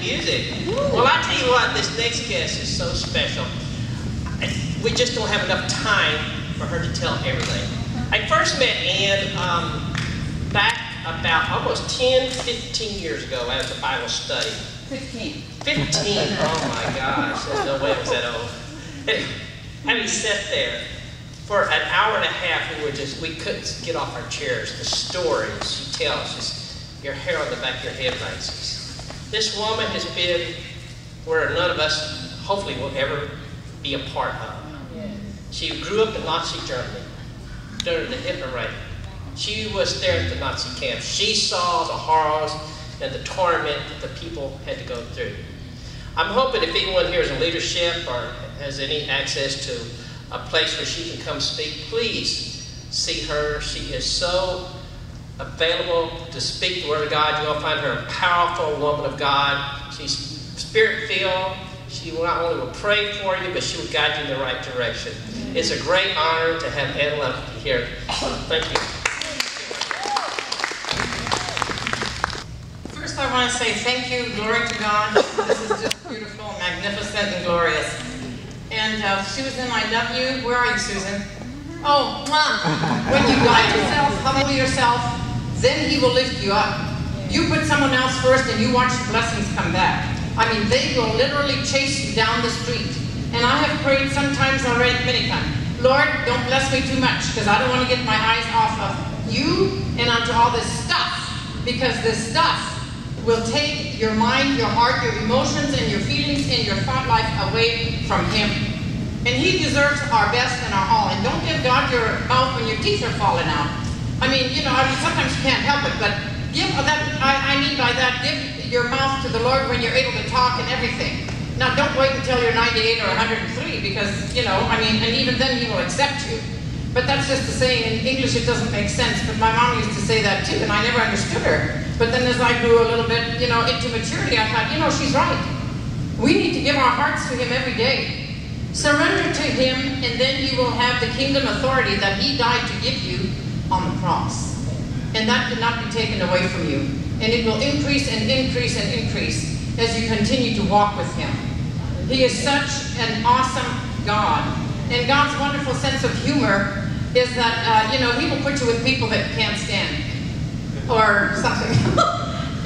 music. Well, I tell you what, this next guest is so special. We just don't have enough time for her to tell everything. I first met Ann back about almost 10, 15 years ago as a Bible study. 15. 15, oh my gosh, there's no way I was that old. And having sat there for an hour and a half, we couldn't get off our chairs. The stories she tells, just your hair on the back of your head rises. This woman has been where none of us hopefully will ever be a part of. She grew up in Nazi Germany during the Hitler reign. She was there at the Nazi camp. She saw the horrors and the torment that the people had to go through. I'm hoping if anyone here is in leadership or has any access to a place where she can come speak, please see her. She is so available to speak the Word of God. You'll find her a powerful woman of God. She's spirit-filled. She not only will pray for you, but she will guide you in the right direction. It's a great honor to have Ann Love here. Thank you. I want to say thank you, glory to God. This is just beautiful, magnificent, and glorious. And Susan, I love you. Where are you, Susan? Oh, Mom, when you guide yourself, humble yourself, then He will lift you up. You put someone else first and you watch the blessings come back. I mean, they will literally chase you down the street. And I have prayed sometimes already, many times, Lord, don't bless me too much, because I don't want to get my eyes off of you and onto all this stuff, because this stuff will take your mind, your heart, your emotions, and your feelings, and your thought life away from Him. And He deserves our best and our all. And don't give God your mouth when your teeth are falling out. I mean, you know, sometimes you can't help it, but give that, I mean by that, give your mouth to the Lord when you're able to talk and everything. Now, don't wait until you're 98 or 103, because, you know, I mean, and even then He will accept you. But that's just to say, in English it doesn't make sense, but my mom used to say that too, and I never understood her. But then as I grew a little bit, you know, into maturity, I thought, you know, she's right. We need to give our hearts to Him every day. Surrender to Him, and then you will have the kingdom authority that He died to give you on the cross. And that cannot be taken away from you. And it will increase and increase and increase as you continue to walk with Him. He is such an awesome God. And God's wonderful sense of humor is that, you know, He will put you with people that can't stand or something.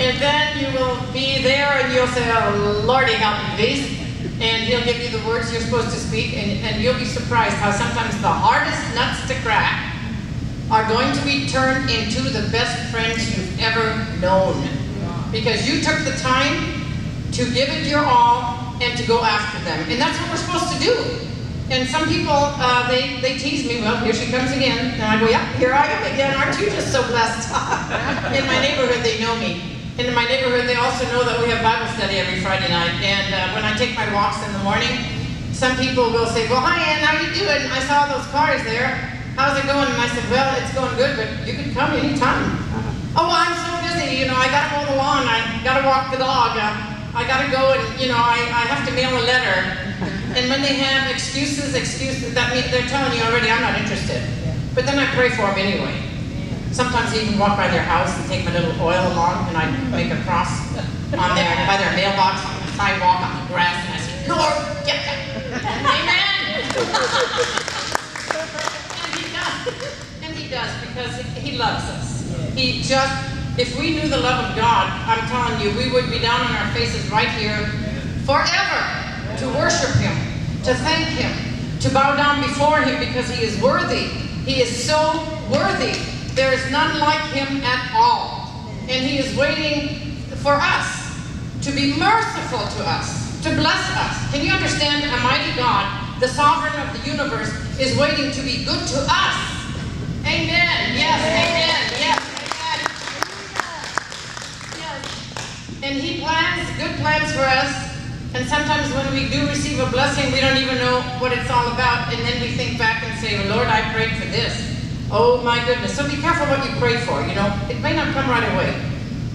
And then you will be there and you'll say, oh, Lordy, help me, please. And He'll give you the words you're supposed to speak, and you'll be surprised how sometimes the hardest nuts to crack are going to be turned into the best friends you've ever known. Because you took the time to give it your all and to go after them. And that's what we're supposed to do. And some people, they tease me, well, here she comes again. And I go, yeah, here I am again. Aren't you just so blessed? In my neighborhood, they know me. And in my neighborhood, they also know that we have Bible study every Friday night. And when I take my walks in the morning, some people will say, well, hi, Ann, how you doing? I saw those cars there. How's it going? And I said, well, it's going good, but you can come anytime. Oh, well, I'm so busy. You know, I got to mow the lawn. I got to walk the dog. I got to go and, you know, I have to mail a letter. And when they have excuses, that means they're telling you already, I'm not interested. Yeah. But then I pray for them anyway. Yeah. Sometimes I even walk by their house and take my little oil along, and I make a cross on there, by their mailbox, on the sidewalk, on the grass, and I say, Lord, get them. Amen. And He does. And He does, because He loves us. Yeah. He just, if we knew the love of God, I'm telling you, we would be down on our faces right here forever. To worship Him, to thank Him, to bow down before Him, because He is worthy. He is so worthy. There is none like Him at all. And He is waiting for us to be merciful to us, to bless us. Can you understand? A mighty God, the sovereign of the universe, is waiting to be good to us. Amen. Yes, amen. Yes, amen. Yes. And He plans good plans for us. And sometimes when we do receive a blessing, we don't even know what it's all about. And then we think back and say, Lord, I prayed for this. Oh, my goodness. So be careful what you pray for, you know. It may not come right away.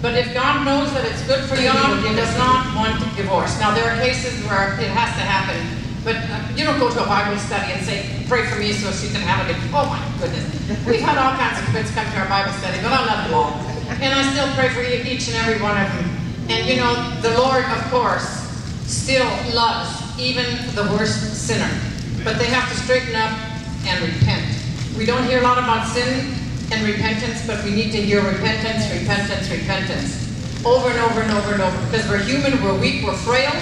But if God knows that it's good for you, He does not want divorce. Now, there are cases where it has to happen. But you don't go to a Bible study and say, pray for me so she can have it. Oh, my goodness. We've had all kinds of kids come to our Bible study, but I love them all. And I still pray for each and every one of them. And you know, the Lord, of course, still loves even the worst sinner. But they have to straighten up and repent. We don't hear a lot about sin and repentance, but we need to hear repentance, repentance, repentance. Over and over and over and over. Because we're human, we're weak, we're frail,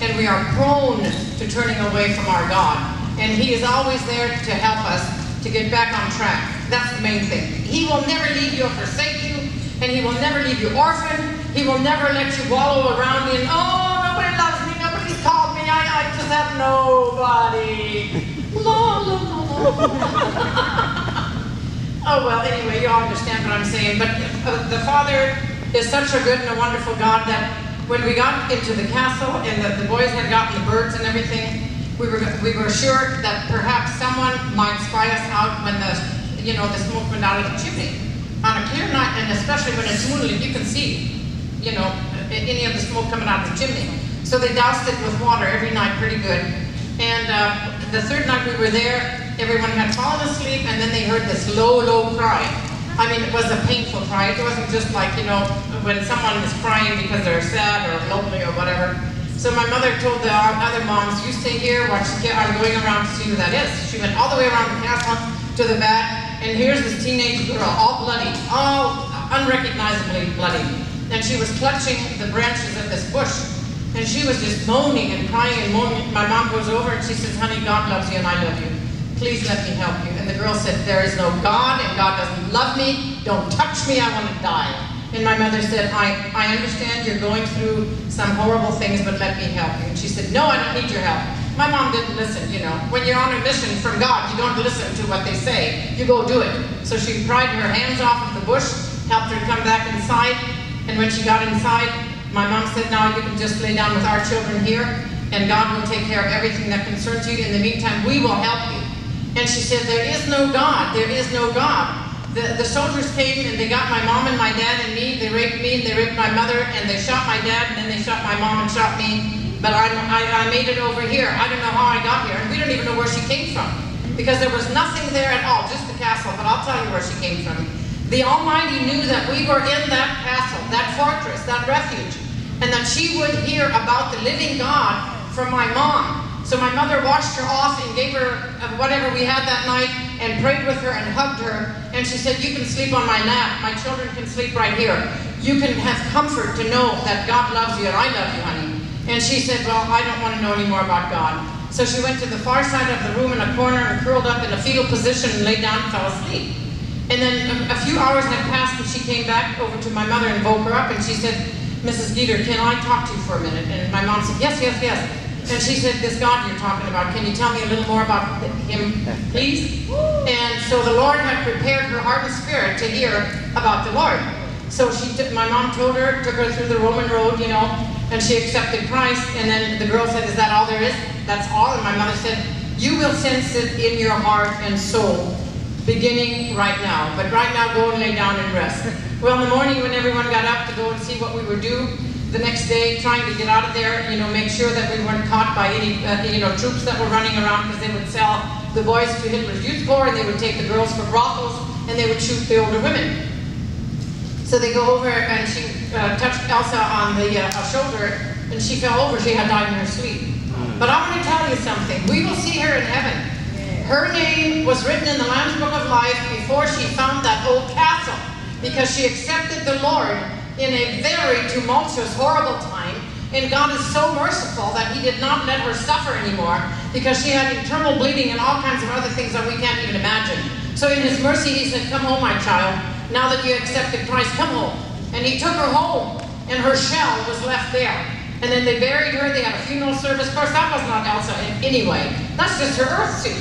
and we are prone to turning away from our God. And He is always there to help us to get back on track. That's the main thing. He will never leave you or forsake you, and He will never leave you orphaned. He will never let you wallow around in, oh, nobody loves me, nobody's called me, I just have nobody. La, la, la, la. Oh, well, anyway, you all understand what I'm saying. But the Father is such a good and a wonderful God that when we got into the castle and the boys had gotten the birds and everything, we were sure that perhaps someone might spy us out when the smoke went out of the chimney. On a clear night, and especially when it's moonlit, you can see, any of the smoke coming out of the chimney. So they doused it with water every night pretty good. And the third night we were there, everyone had fallen asleep, and then they heard this low, low cry. I mean, it was a painful cry. It wasn't just like, when someone is crying because they're sad or lonely or whatever. So my mother told the other moms, you stay here, watch the kid. I'm going around to see who that is. She went all the way around the castle to the back, and here's this teenage girl, all bloody, all unrecognizably bloody. And she was clutching the branches of this bush, and she was just moaning and crying and moaning. My mom goes over, and she says, honey, God loves you, and I love you. Please let me help you. And the girl said, there is no God, and God doesn't love me. Don't touch me, I want to die. And my mother said, I understand you're going through some horrible things, but let me help you. And she said, no, I don't need your help. My mom didn't listen, When you're on a mission from God, you don't listen to what they say. You go do it. So she pried her hands off of the bush, helped her come back inside. And when she got inside, my mom said, now you can just lay down with our children here, and God will take care of everything that concerns you. In the meantime, we will help you. And she said, there is no God, there is no God. The soldiers came and they got my mom and my dad and me. They raped me and they raped my mother, and they shot my dad, and then they shot my mom and shot me. But I made it over here. I don't know how I got here. And we don't even know where she came from, because there was nothing there at all, just the castle. But I'll tell you where she came from. The Almighty knew that we were in that castle, that fortress, that refuge, and that she would hear about the living God from my mom. So my mother washed her off and gave her whatever we had that night, and prayed with her and hugged her. And she said, you can sleep on my lap. My children can sleep right here. You can have comfort to know that God loves you and I love you, honey. And she said, well, I don't want to know any more about God. So she went to the far side of the room in a corner and curled up in a fetal position and lay down and fell asleep. And then a few hours had passed, and she came back over to my mother and woke her up. And she said, Mrs. Dieter, can I talk to you for a minute? And my mom said, yes, yes, yes. And she said, this God you're talking about, can you tell me a little more about Him, please? And so the Lord had prepared her heart and spirit to hear about the Lord. So my mom took her through the Roman road, and she accepted Christ. And then the girl said, is that all there is? That's all. And my mother said, you will sense it in your heart and soul, beginning right now. But right now, go and lay down and rest. Well, in the morning when everyone got up to go and see what we would do, the next day, trying to get out of there, make sure that we weren't caught by any, troops that were running around, because they would sell the boys to Hitler's Youth Corps, and they would take the girls for brothels, and they would shoot the older women. So they go over, and she touched Elsa on the shoulder, and she fell over. She had died in her sleep. But I want to tell you something. We will see her in heaven. Her name was written in the Lamb's Book of Life before she found that old castle, because she accepted the Lord in a very tumultuous, horrible time. And God is so merciful that He did not let her suffer anymore, because she had internal bleeding and all kinds of other things that we can't even imagine. So in His mercy, He said, come home, my child. Now that you accepted Christ, come home. And He took her home, and her shell was left there. And then they buried her. They had a funeral service. Of course, that was not Elsa in any way. That's just her earth suit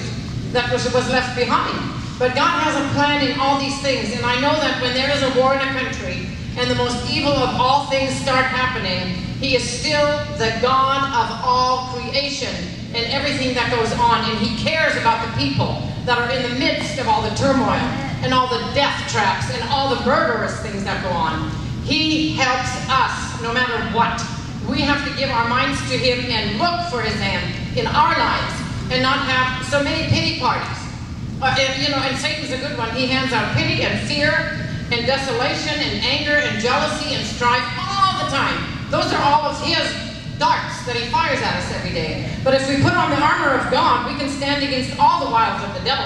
that was left behind. But God has a plan in all these things. And I know that when there is a war in a country, and the most evil of all things start happening, He is still the God of all creation and everything that goes on, and He cares about the people that are in the midst of all the turmoil and all the death traps and all the murderous things that go on. He helps us no matter what. We have to give our minds to Him and look for His hand in our lives, and not have so many pity parties. And Satan's a good one. He hands out pity and fear and desolation and anger and jealousy and strife all the time. Those are all of his darts that he fires at us every day. But if we put on the armor of God, we can stand against all the wiles of the devil.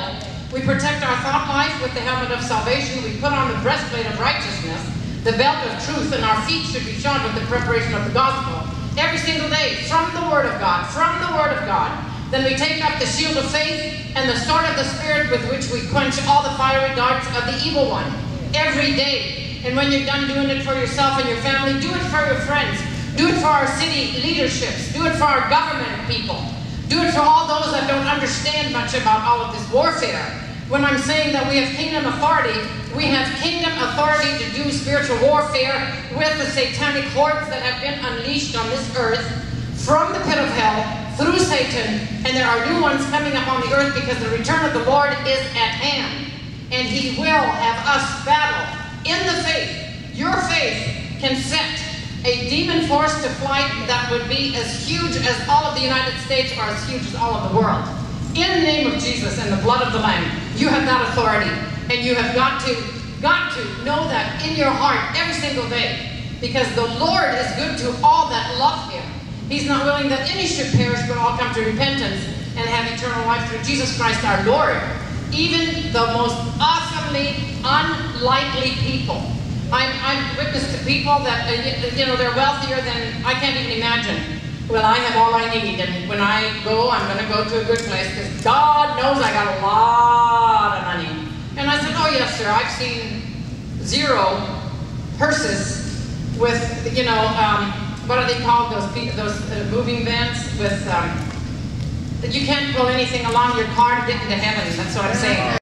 We protect our thought life with the helmet of salvation. We put on the breastplate of righteousness, the belt of truth, and our feet should be shod with the preparation of the gospel. Every single day, from the Word of God, from the Word of God. Then we take up the shield of faith and the sword of the Spirit, with which we quench all the fiery darts of the evil one. Every day. And when you're done doing it for yourself and your family, do it for your friends. Do it for our city leaderships. Do it for our government people. Do it for all those that don't understand much about all of this warfare. When I'm saying that we have kingdom authority, we have kingdom authority to do spiritual warfare with the satanic hordes that have been unleashed on this earth from the pit of hell through Satan, and there are new ones coming up on the earth because the return of the Lord is at hand, and He will have us battle in the faith. Your faith can set a demon force to flight that would be as huge as all of the United States or as huge as all of the world. In the name of Jesus and the blood of the Lamb, you have that authority, and you have got to know that in your heart every single day, because the Lord is good to all that love Him. He's not willing that any should perish, but all come to repentance and have eternal life through Jesus Christ our Lord. Even the most awesomely unlikely people. I've witnessed to people that, you know, they're wealthier than I can't even imagine. Well, I have all I need, and when I go, I'm going to go to a good place, because God knows I got a lot of money. And I said, oh yes, sir, I've seen zero hearses with, you know, what are they called, those moving vans with, that you can't pull anything along your car to get into heaven, that's what I'm saying.